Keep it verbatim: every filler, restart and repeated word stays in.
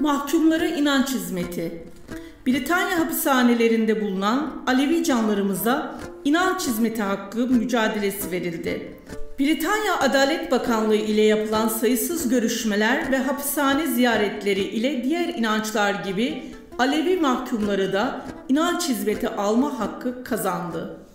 Mahkumlara inanç hizmeti. Britanya hapishanelerinde bulunan Alevi canlarımıza inanç hizmeti hakkı mücadelesi verildi. Britanya Adalet Bakanlığı ile yapılan sayısız görüşmeler ve hapishane ziyaretleri ile diğer inançlar gibi Alevi mahkumları da inanç hizmeti alma hakkı kazandı.